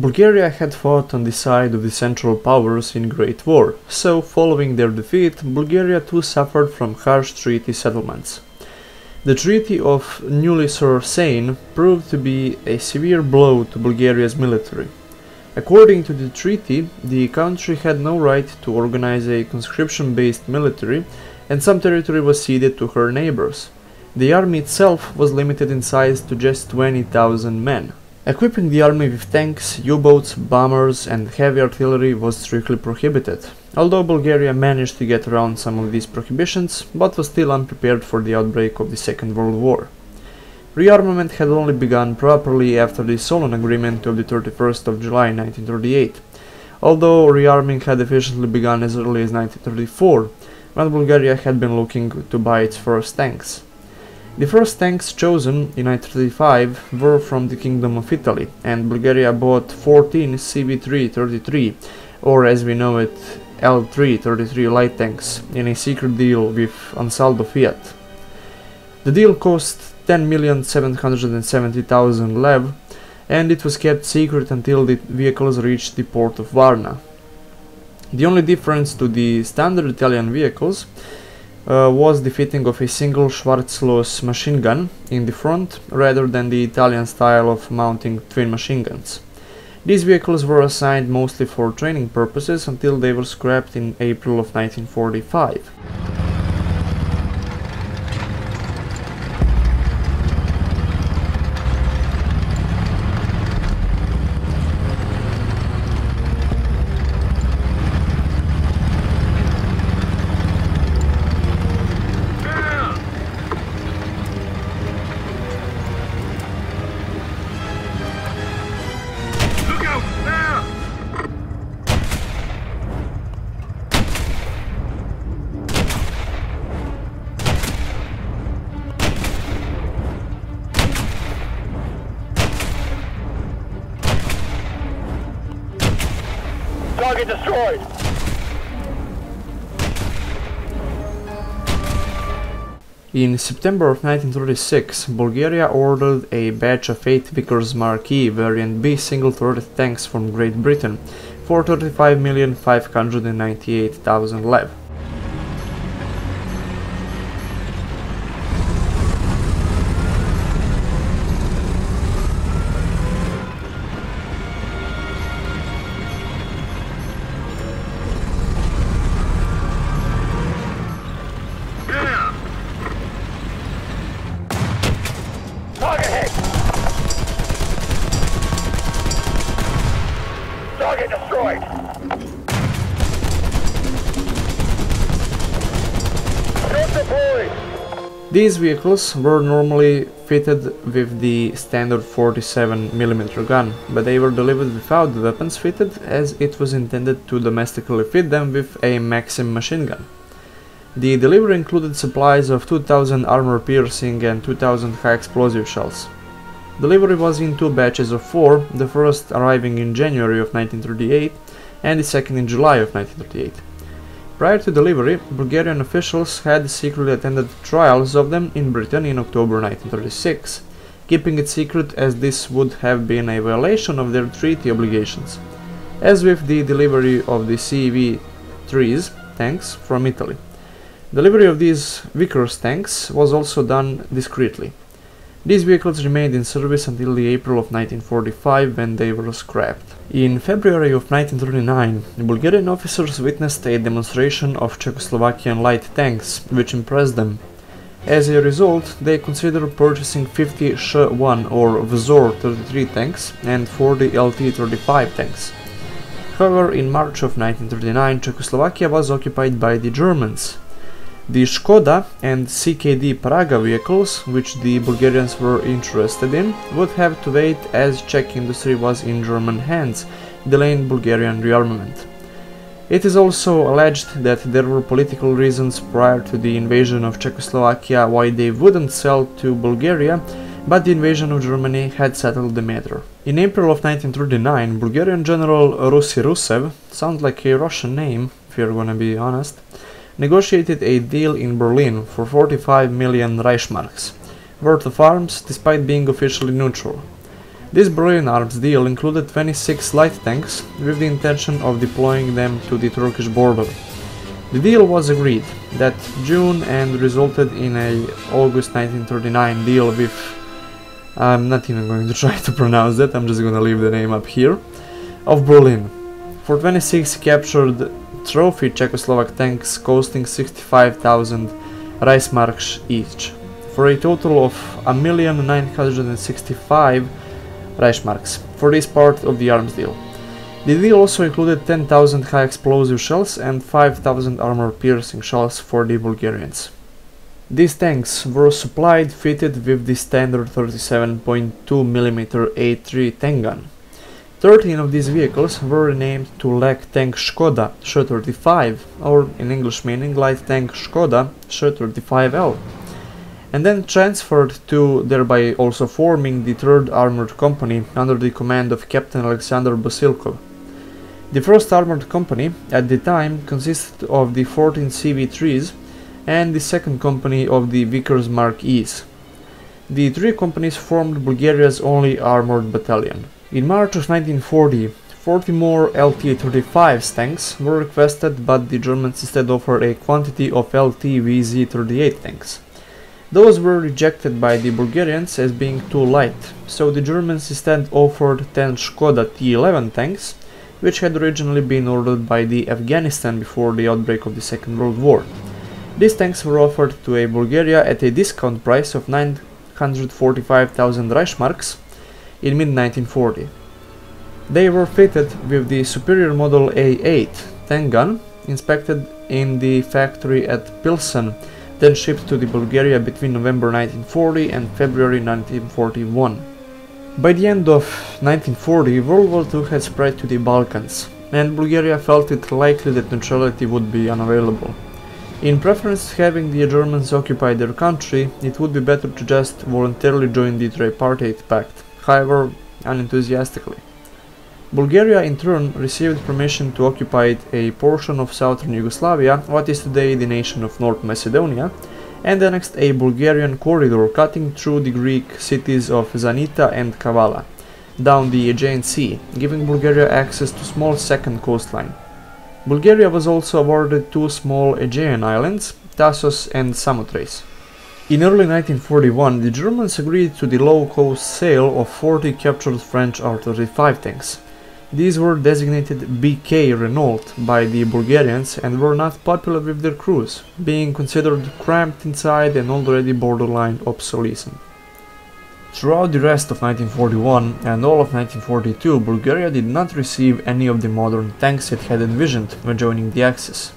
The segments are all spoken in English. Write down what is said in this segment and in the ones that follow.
Bulgaria had fought on the side of the Central Powers in Great War, so following their defeat, Bulgaria too suffered from harsh treaty settlements. The Treaty of Neuilly-sur-Seine proved to be a severe blow to Bulgaria's military. According to the treaty, the country had no right to organize a conscription-based military, and some territory was ceded to her neighbors. The army itself was limited in size to just 20,000 men. Equipping the army with tanks, U-boats, bombers and heavy artillery was strictly prohibited, although Bulgaria managed to get around some of these prohibitions, but was still unprepared for the outbreak of the Second World War. Rearmament had only begun properly after the Solon Agreement of the 31st of July 1938, although rearming had officially begun as early as 1934, when Bulgaria had been looking to buy its first tanks. The first tanks chosen in 1935 were from the Kingdom of Italy, and Bulgaria bought 14 CB-33, or as we know it, LT-33 light tanks, in a secret deal with Ansaldo Fiat. The deal cost 10,770,000 lev, and it was kept secret until the vehicles reached the port of Varna. The only difference to the standard Italian vehicles was the fitting of a single Schwarzlose machine gun in the front, rather than the Italian style of mounting twin machine guns. These vehicles were assigned mostly for training purposes until they were scrapped in April of 1945. Target destroyed. In September of 1936, Bulgaria ordered a batch of 8 Vickers Mark E variant B single-turret tanks from Great Britain for 35,598,000 lev. These vehicles were normally fitted with the standard 47mm gun, but they were delivered without the weapons fitted, as it was intended to domestically fit them with a Maxim machine gun. The delivery included supplies of 2,000 armor-piercing and 2,000 high-explosive shells. Delivery was in two batches of 4, the first arriving in January of 1938 and the second in July of 1938. Prior to delivery, Bulgarian officials had secretly attended trials of them in Britain in October 1936, keeping it secret as this would have been a violation of their treaty obligations, as with the delivery of the CV-3s tanks from Italy. Delivery of these Vickers tanks was also done discreetly. These vehicles remained in service until the April of 1945, when they were scrapped. In February of 1939, Bulgarian officers witnessed a demonstration of Czechoslovakian light tanks, which impressed them. As a result, they considered purchasing 50 Ša-1 or Vzor 33 tanks and 40 LT-35 tanks. However, in March of 1939, Czechoslovakia was occupied by the Germans. The Škoda and CKD Praga vehicles, which the Bulgarians were interested in, would have to wait as Czech industry was in German hands, delaying Bulgarian rearmament. It is also alleged that there were political reasons prior to the invasion of Czechoslovakia why they wouldn't sell to Bulgaria, but the invasion of Germany had settled the matter. In April of 1939, Bulgarian General Russi Rusev, sounds like a Russian name if you're gonna be honest, negotiated a deal in Berlin for 45 million Reichsmarks worth of arms, despite being officially neutral. This Bulgarian arms deal included 26 light tanks with the intention of deploying them to the Turkish border. The deal was agreed that June and resulted in an August 1939 deal with... I'm not even going to try to pronounce that, I'm just gonna leave the name up here, of Berlin, for 26 captured trophy Czechoslovak tanks costing 65,000 Reichsmarks each, for a total of 1,965,000 Reichsmarks, for this part of the arms deal. The deal also included 10,000 high explosive shells and 5,000 armor-piercing shells for the Bulgarians. These tanks were supplied fitted with the standard 37.2 mm A3 tank gun. 13 of these vehicles were renamed to light tank Škoda Ša-35, or in English meaning light tank Škoda Ša-35L, and then transferred to, thereby also forming the 3rd Armored Company under the command of Captain Alexander Basilkov. The 1st Armored Company at the time consisted of the 14 CB 3s, and the 2nd company of the Vickers Mark E's. The 3 companies formed Bulgaria's only armored battalion. In March of 1940, 40 more LT-35 tanks were requested, but the Germans instead offered a quantity of LT-VZ-38 tanks. Those were rejected by the Bulgarians as being too light, so the Germans instead offered 10 Škoda T 11 tanks, which had originally been ordered by the Afghanistan before the outbreak of the Second World War. These tanks were offered to a Bulgaria at a discount price of 945,000 Reichsmarks in mid-1940. They were fitted with the superior model A8 tank gun, inspected in the factory at Pilsen, then shipped to the Bulgaria between November 1940 and February 1941. By the end of 1940, World War II had spread to the Balkans, and Bulgaria felt it likely that neutrality would be unavailable. In preference to having the Germans occupy their country, it would be better to just voluntarily join the Tripartite Pact, however unenthusiastically. Bulgaria in turn received permission to occupy a portion of southern Yugoslavia, what is today the nation of North Macedonia, and annexed a Bulgarian corridor cutting through the Greek cities of Zanita and Kavala, down the Aegean Sea, giving Bulgaria access to small second coastline. Bulgaria was also awarded 2 small Aegean islands, Thasos and Samothrace. In early 1941, the Germans agreed to the low-cost sale of 40 captured French R-35 tanks. These were designated BK Renault by the Bulgarians and were not popular with their crews, being considered cramped inside and already borderline obsolescent. Throughout the rest of 1941 and all of 1942, Bulgaria did not receive any of the modern tanks it had envisioned when joining the Axis.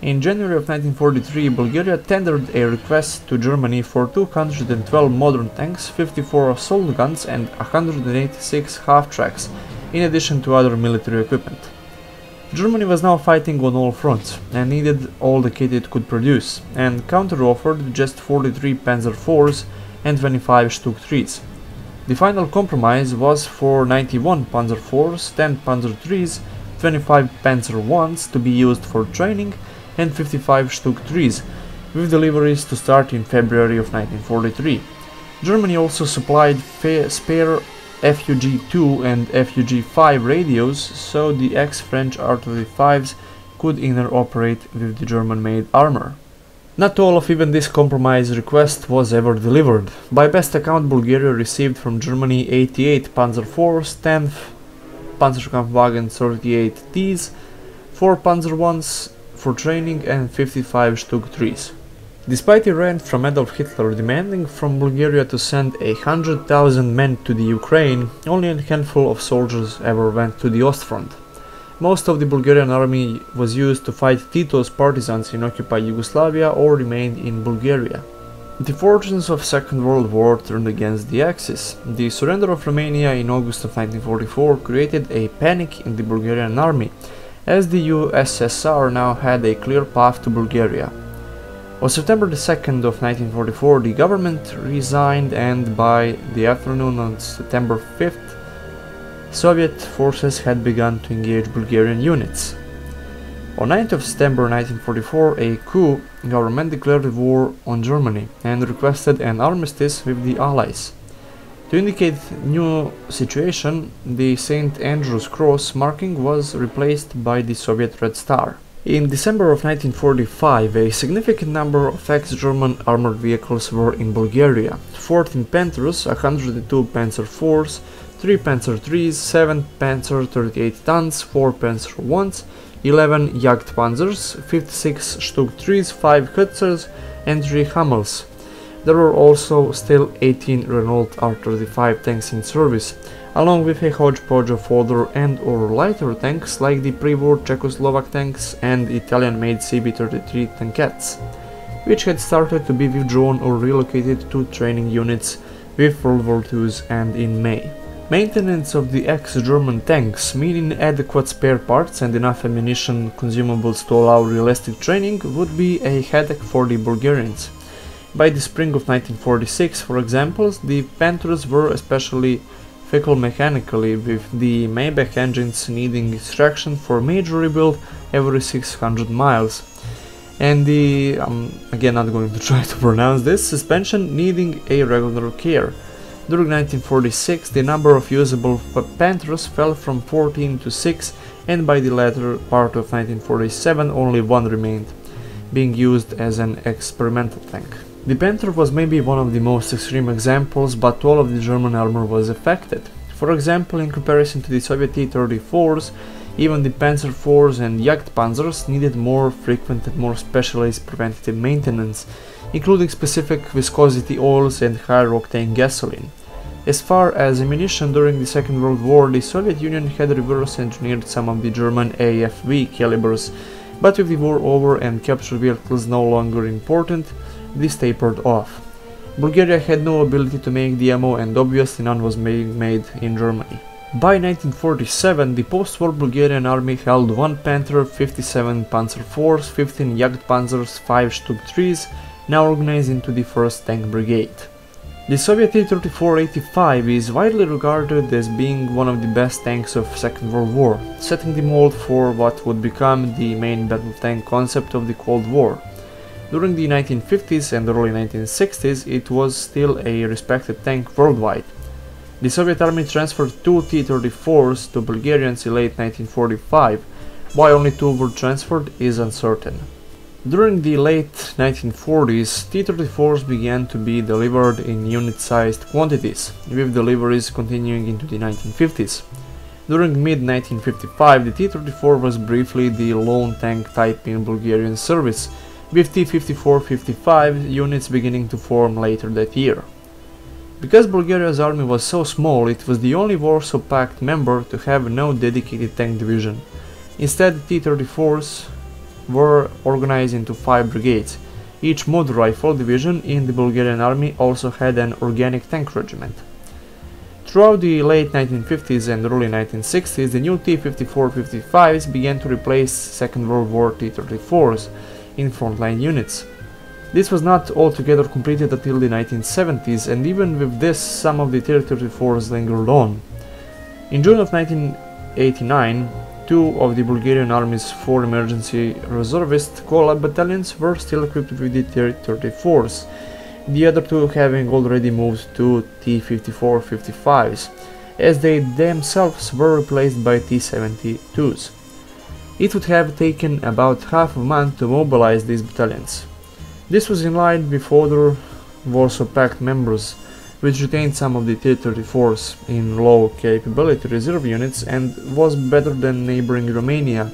In January of 1943, Bulgaria tendered a request to Germany for 212 modern tanks, 54 assault guns and 186 half-tracks, in addition to other military equipment. Germany was now fighting on all fronts and needed all the kit it could produce, and counter-offered just 43 Panzer IVs and 25 StuG IIIs. The final compromise was for 91 Panzer IVs, 10 Panzer IIIs, 25 Panzer Is to be used for training and 55 StuG IIIs, with deliveries to start in February of 1943. Germany also supplied spare FUG 2 and FUG 5 radios, so the ex-French R-35s could interoperate with the German-made armor. Not all of even this compromise request was ever delivered. By best account, Bulgaria received from Germany 88 Panzer IVs, 10 Panzerkampfwagen 38Ts, 4 Panzer Is for training and 55 StuG IIIs. Despite Iran from Adolf Hitler demanding from Bulgaria to send 100,000 men to the Ukraine, only a handful of soldiers ever went to the Ostfront. Most of the Bulgarian army was used to fight Tito's partisans in occupied Yugoslavia or remained in Bulgaria. The fortunes of Second World War turned against the Axis. The surrender of Romania in August of 1944 created a panic in the Bulgarian army, as the USSR now had a clear path to Bulgaria. On September 2nd of 1944, the government resigned, and by the afternoon on September 5th, Soviet forces had begun to engage Bulgarian units. On 9th of September 1944, a coup government declared war on Germany and requested an armistice with the Allies. To indicate new situation, the St. Andrew's Cross marking was replaced by the Soviet Red Star. In December of 1945, a significant number of ex-German armored vehicles were in Bulgaria. 14 Panthers, 102 Panzer IVs, 3 Panzer IIIs, 7 Panzer 38 tons, 4 Panzer Is, 11 Jagdpanzers, 56 StuG IIIs, 5 Hetzers and 3 Hummels. There were also still 18 Renault R-35 tanks in service, along with a hodgepodge of older and or lighter tanks like the pre-war Czechoslovak tanks and Italian-made CB-33 tankettes, which had started to be withdrawn or relocated to training units with World War II's end in May. Maintenance of the ex-German tanks, meaning adequate spare parts and enough ammunition consumables to allow realistic training, would be a headache for the Bulgarians. By the spring of 1946, for example, the Panthers were especially fickle mechanically, with the Maybach engines needing extraction for major rebuild every 600 miles, and the, again not going to try to pronounce this, suspension needing a regular care. During 1946, the number of usable Panthers fell from 14 to 6, and by the latter part of 1947 only one remained, being used as an experimental tank. The Panther was maybe one of the most extreme examples, but all of the German armor was affected. For example, in comparison to the Soviet T-34s, even the Panzer IVs and Jagdpanzers needed more frequent and more specialized preventative maintenance, including specific viscosity oils and higher octane gasoline. As far as ammunition, during the Second World War, the Soviet Union had reverse engineered some of the German AFV calibers, but with the war over and captured vehicles no longer important, this tapered off. Bulgaria had no ability to make the ammo, and obviously none was made in Germany. By 1947, the post-war Bulgarian army held 1 Panther, 57 Panzer IVs, 15 Jagdpanzers, 5 StuG IIIs, now organized into the 1st Tank Brigade. The Soviet T-34/85 is widely regarded as being one of the best tanks of Second World War, setting the mold for what would become the main battle tank concept of the Cold War. During the 1950s and early 1960s, it was still a respected tank worldwide. The Soviet Army transferred 2 T-34s to Bulgarians in late 1945, why only 2 were transferred is uncertain. During the late 1940s, T-34s began to be delivered in unit-sized quantities, with deliveries continuing into the 1950s. During mid-1955, the T-34 was briefly the lone tank type in Bulgarian service, with T-54/55 units beginning to form later that year. Because Bulgaria's army was so small, it was the only Warsaw Pact member to have no dedicated tank division. Instead, T-34s were organized into 5 brigades. Each motor rifle division in the Bulgarian army also had an organic tank regiment. Throughout the late 1950s and early 1960s, the new T-54/55s began to replace Second World War T-34s in frontline units. This was not altogether completed until the 1970s, and even with this, some of the T-34s lingered on. In June of 1989, 2 of the Bulgarian Army's 4 emergency reservist call-up battalions were still equipped with the T-34s, the other 2 having already moved to T-54/55s, as they themselves were replaced by T-72s. It would have taken about half a month to mobilize these battalions. This was in line with other Warsaw Pact members, which retained some of the T-34s in low capability reserve units and was better than neighboring Romania,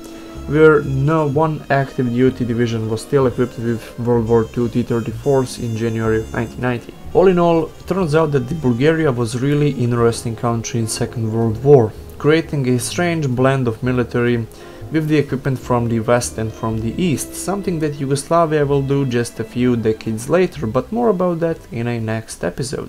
where no one active duty division was still equipped with World War II T-34s in January of 1990. All in all, it turns out that Bulgaria was really an interesting country in Second World War, creating a strange blend of military with the equipment from the West and from the East, something that Yugoslavia will do just a few decades later, but more about that in a next episode.